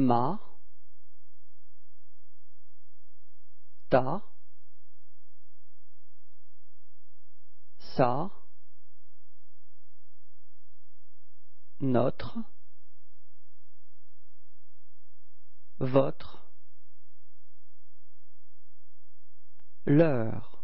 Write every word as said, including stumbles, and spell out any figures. ma, ta, sa, notre, votre, leur.